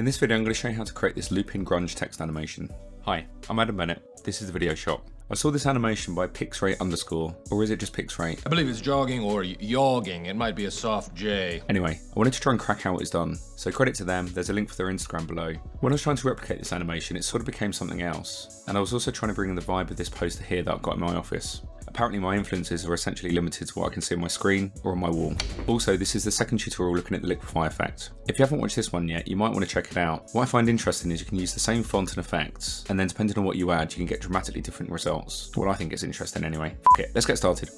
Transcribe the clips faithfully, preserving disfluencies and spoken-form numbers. In this video, I'm going to show you how to create this looping grunge text animation. Hi, I'm Adam Bennett. This is The Video Shop. I saw this animation by Pixrate underscore, or is it just Pixrate? I believe it's jogging or yogging. It might be a soft J. Anyway, I wanted to try and crack out what it's done. So credit to them, there's a link for their Instagram below. When I was trying to replicate this animation, it sort of became something else. And I was also trying to bring in the vibe of this poster here that I've got in my office. Apparently my influences are essentially limited to what I can see on my screen or on my wall. Also, this is the second tutorial looking at the Liquify effect. If you haven't watched this one yet, you might want to check it out. What I find interesting is you can use the same font and effects, and then depending on what you add, you can get dramatically different results. Well, I think it's interesting anyway. F it, let's get started.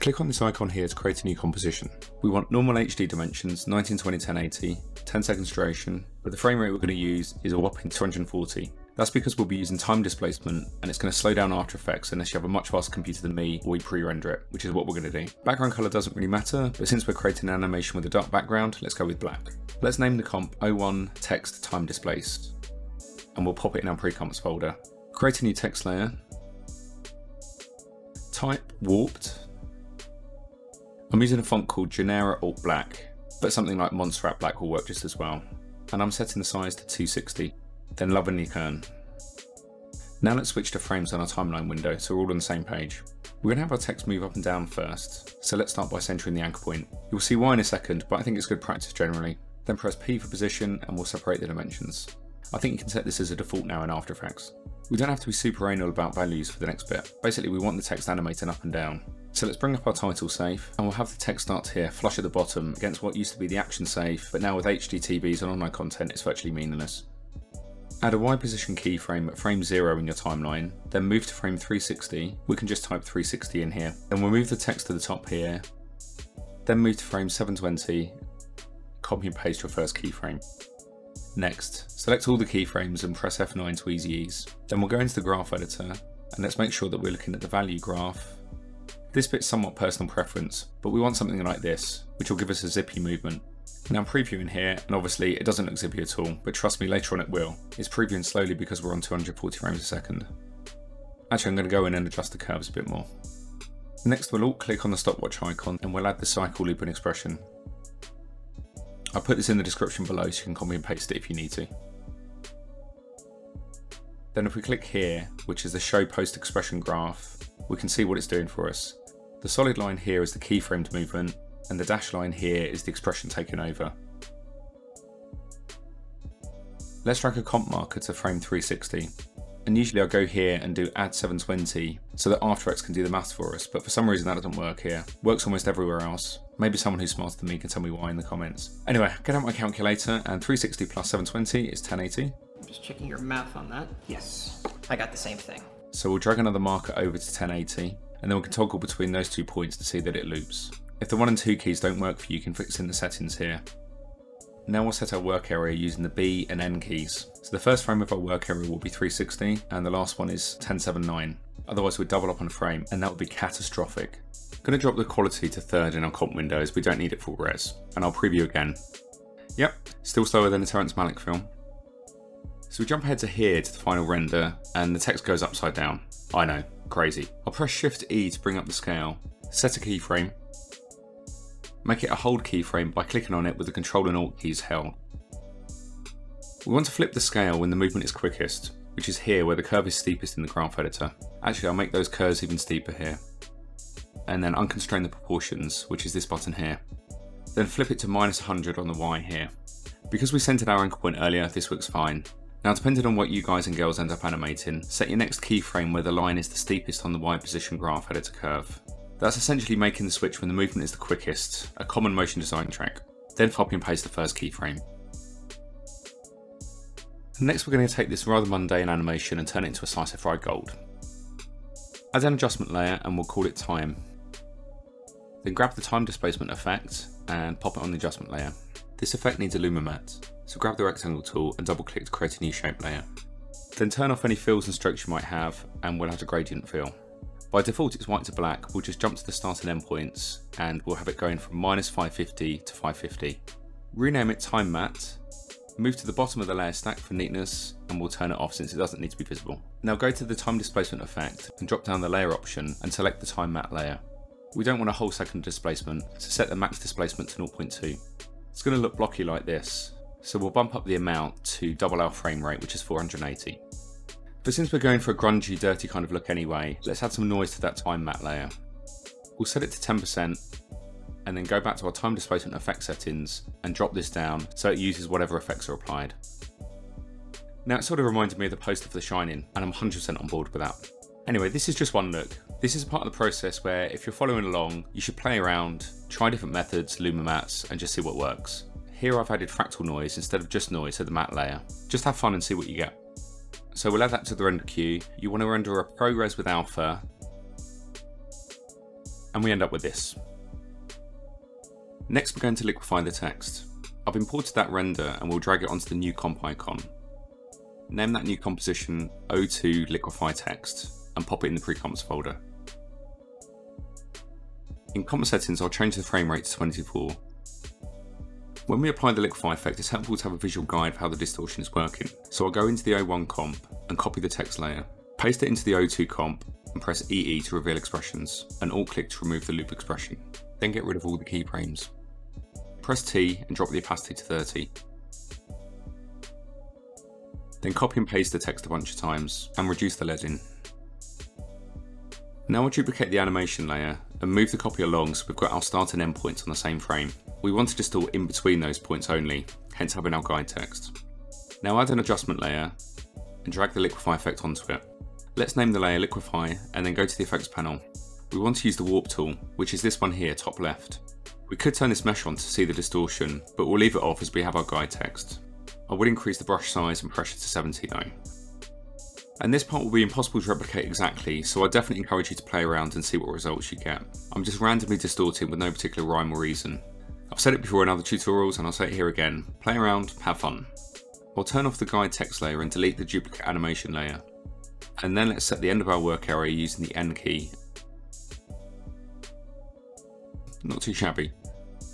Click on this icon here to create a new composition. We want normal H D dimensions, nineteen twenty by ten eighty, ten seconds duration, but the frame rate we're going to use is a whopping two hundred forty. That's because we'll be using time displacement, and it's going to slow down After Effects unless you have a much faster computer than me or you pre-render it, which is what we're going to do. Background color doesn't really matter, but since we're creating an animation with a dark background, let's go with black. Let's name the comp oh one text time displaced, and we'll pop it in our pre-comps folder. Create a new text layer. Type warped. I'm using a font called Genera Alt Black, but something like Montserrat black will work just as well. And I'm setting the size to two sixty, then lovingly kern. Now let's switch to frames on our timeline window so we're all on the same page. We're gonna have our text move up and down first, so let's start by centering the anchor point. You'll see why in a second, but I think it's good practice generally. Then press P for position and we'll separate the dimensions. I think you can set this as a default now in After Effects. We don't have to be super anal about values for the next bit. Basically, we want the text animating up and down. So let's bring up our title safe, and we'll have the text start here, flush at the bottom, against what used to be the action safe, but now with H D T Bs and online content, it's virtually meaningless. Add a Y position keyframe at frame zero in your timeline, then move to frame three sixty. We can just type three sixty in here. Then we'll move the text to the top here, then move to frame seven twenty, copy and paste your first keyframe. Next, select all the keyframes and press F nine to easy ease. Then we'll go into the graph editor and let's make sure that we're looking at the value graph. This bit's somewhat personal preference, but we want something like this, which will give us a zippy movement. Now I'm previewing here, and obviously it doesn't look zippy at all, but trust me, later on it will. It's previewing slowly because we're on two hundred forty frames a second. Actually, I'm going to go in and adjust the curves a bit more. Next, we'll alt-click on the stopwatch icon and we'll add the cycle looping expression. I'll put this in the description below so you can copy and paste it if you need to. Then if we click here, which is the show post expression graph, we can see what it's doing for us. The solid line here is the keyframed movement and the dashed line here is the expression taken over. Let's drag a comp marker to frame three sixty. And usually I'll go here and do add seven twenty so that After Effects can do the math for us, but for some reason that doesn't work here. Works almost everywhere else. Maybe someone who's smarter than me can tell me why in the comments. Anyway, get out my calculator, and three sixty plus seven twenty is ten eighty. I'm just checking your math on that. Yes, I got the same thing. So we'll drag another marker over to ten eighty, and then we can toggle between those two points to see that it loops. If the one and two keys don't work for you, you can fix in the settings here. Now we'll set our work area using the B and N keys. So the first frame of our work area will be three sixty and the last one is ten seventy-nine. Otherwise we'd double up on a frame and that would be catastrophic. I'm going to drop the quality to third in our comp window as we don't need it full res. And I'll preview again. Yep, still slower than a Terrence Malick film. So we jump ahead to here to the final render and the text goes upside down. I know, crazy. I'll press Shift E to bring up the scale, set a keyframe, make it a hold keyframe by clicking on it with the Control and Alt keys held. We want to flip the scale when the movement is quickest, which is here where the curve is steepest in the graph editor. Actually, I'll make those curves even steeper here. And then unconstrain the proportions, which is this button here. Then flip it to minus one hundred on the Y here. Because we centered our anchor point earlier, this looks fine. Now, depending on what you guys and girls end up animating, set your next keyframe where the line is the steepest on the Y position graph editor curve. That's essentially making the switch when the movement is the quickest, a common motion design track. Then copy and paste the first keyframe. Next we're going to take this rather mundane animation and turn it into a slice of fried gold. Add an adjustment layer and we'll call it time. Then grab the time displacement effect and pop it on the adjustment layer. This effect needs a Luma mat, so grab the rectangle tool and double click to create a new shape layer. Then turn off any fills and strokes you might have and we'll add a gradient fill. By default it's white to black, we'll just jump to the start and end points and we'll have it going from minus five fifty to five fifty. Rename it Time Mat, move to the bottom of the layer stack for neatness and we'll turn it off since it doesn't need to be visible. Now go to the Time Displacement effect and drop down the layer option and select the Time Mat layer. We don't want a whole second displacement, so set the max displacement to zero point two. It's going to look blocky like this, So we'll bump up the amount to double our frame rate, which is four hundred eighty. But since we're going for a grungy, dirty kind of look anyway, let's add some noise to that time matte layer. We'll set it to ten percent and then go back to our time displacement effect settings and drop this down so it uses whatever effects are applied. Now it sort of reminded me of the poster for The Shining, and I'm one hundred percent on board with that. Anyway, this is just one look. This is part of the process where if you're following along, you should play around, try different methods, Luma mats, and just see what works. Here I've added fractal noise instead of just noise to the matte layer. Just have fun and see what you get. So we'll add that to the render queue. You want to render a ProRes with alpha, and we end up with this. Next, we're going to liquify the text. I've imported that render and we'll drag it onto the new comp icon. Name that new composition O two Liquify Text and pop it in the pre-comps folder. In comp settings, I'll change the frame rate to twenty-four. When we apply the Liquify effect, it's helpful to have a visual guide for how the distortion is working. So I'll go into the O one comp and copy the text layer, paste it into the O two comp and press E E to reveal expressions and alt click to remove the loop expression. Then get rid of all the keyframes. Press T and drop the opacity to thirty. Then copy and paste the text a bunch of times and reduce the leading. Now I'll duplicate the animation layer and move the copy along so we've got our start and end points on the same frame. We want to distort in between those points only, hence having our guide text. Now add an adjustment layer and drag the Liquify effect onto it. Let's name the layer Liquify and then go to the effects panel. We want to use the warp tool, which is this one here, top left. We could turn this mesh on to see the distortion, but we'll leave it off as we have our guide text. I would increase the brush size and pressure to seventy though. And this part will be impossible to replicate exactly, so I definitely encourage you to play around and see what results you get. I'm just randomly distorting with no particular rhyme or reason. I've said it before in other tutorials and I'll say it here again. Play around, have fun. I'll turn off the guide text layer and delete the duplicate animation layer. And then let's set the end of our work area using the N key. Not too shabby.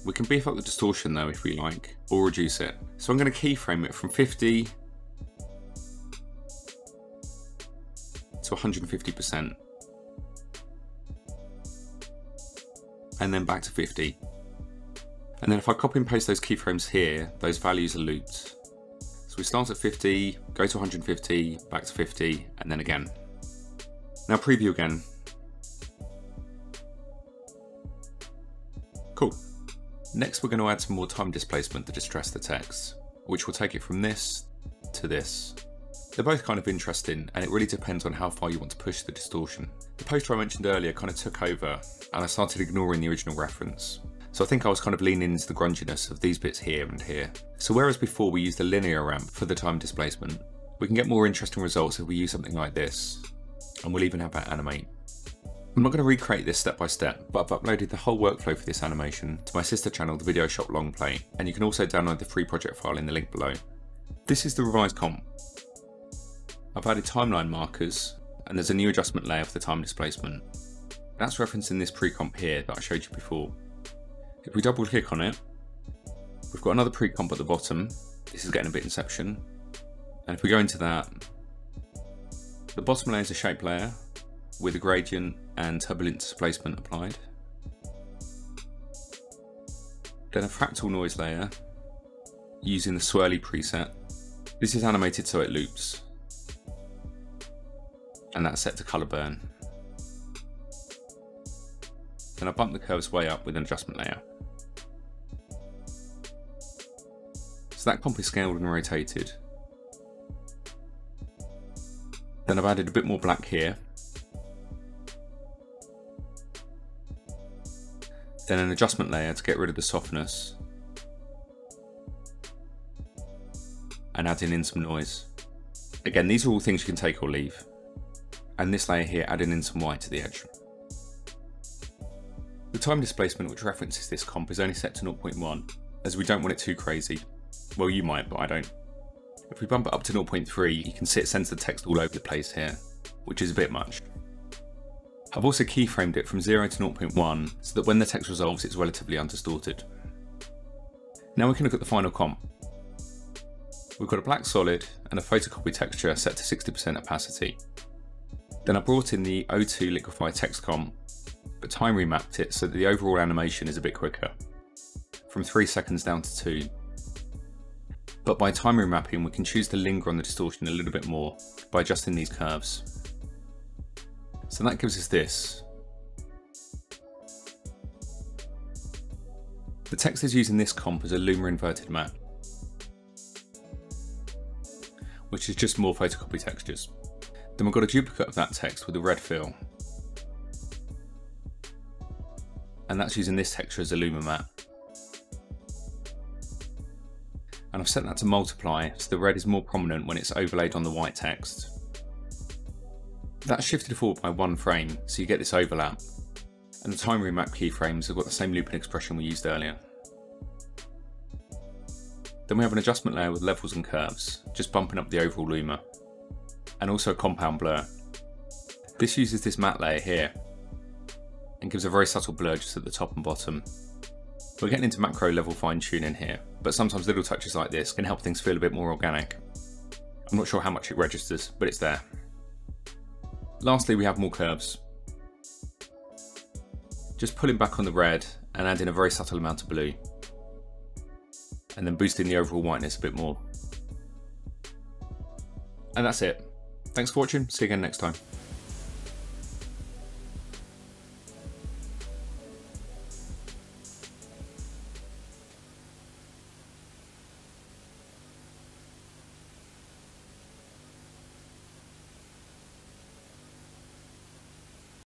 We can beef up the distortion though if we like, or reduce it. So I'm going to keyframe it from fifty to one hundred fifty percent. And then back to fifty. And then if I copy and paste those keyframes here, those values are looped. So we start at fifty, go to one hundred fifty, back to fifty, and then again. Now preview again. Cool. Next, we're going to add some more time displacement to distress the text, which will take it from this to this. They're both kind of interesting, and it really depends on how far you want to push the distortion. The poster I mentioned earlier kind of took over, and I started ignoring the original reference. So I think I was kind of leaning into the grunginess of these bits here and here. So whereas before we used a linear ramp for the time displacement, we can get more interesting results if we use something like this, and we'll even have that animate. I'm not going to recreate this step by step, but I've uploaded the whole workflow for this animation to my sister channel, The Video Shop Long Play, and you can also download the free project file in the link below. This is the revised comp. I've added timeline markers, and there's a new adjustment layer for the time displacement. That's referencing this pre-comp here that I showed you before. If we double click on it, we've got another pre-comp at the bottom. This is getting a bit inception. And if we go into that, the bottom layer is a shape layer with a gradient and turbulent displacement applied. Then a fractal noise layer using the swirly preset. This is animated so it loops. And that's set to color burn. Then I bump the curves way up with an adjustment layer. So that comp is scaled and rotated. Then I've added a bit more black here. Then an adjustment layer to get rid of the softness and adding in some noise. Again, these are all things you can take or leave. And this layer here, adding in some white to the edge. The time displacement, which references this comp, is only set to zero point one, as we don't want it too crazy. Well, you might, but I don't. If we bump it up to zero point three, you can see it sends the text all over the place here, which is a bit much. I've also keyframed it from zero to zero point one so that when the text resolves, it's relatively undistorted. Now we can look at the final comp. We've got a black solid and a photocopy texture set to sixty percent opacity. Then I brought in the O two Liquify text comp, but time remapped it so that the overall animation is a bit quicker, from three seconds down to two. But by time remapping, we can choose to linger on the distortion a little bit more by adjusting these curves. So that gives us this. The text is using this comp as a Luma inverted map, which is just more photocopy textures. Then we've got a duplicate of that text with a red fill, and that's using this texture as a Luma map. And I've set that to multiply, so the red is more prominent when it's overlaid on the white text. That's shifted forward by one frame, so you get this overlap, and the time remap keyframes have got the same looping expression we used earlier. Then we have an adjustment layer with levels and curves, just bumping up the overall Luma, and also a compound blur. This uses this matte layer here, and gives a very subtle blur just at the top and bottom. We're getting into macro level fine tuning here, but sometimes little touches like this can help things feel a bit more organic. I'm not sure how much it registers, but it's there. Lastly, we have more curves. Just pulling back on the red and adding a very subtle amount of blue, and then boosting the overall whiteness a bit more. And that's it. Thanks for watching, see you again next time.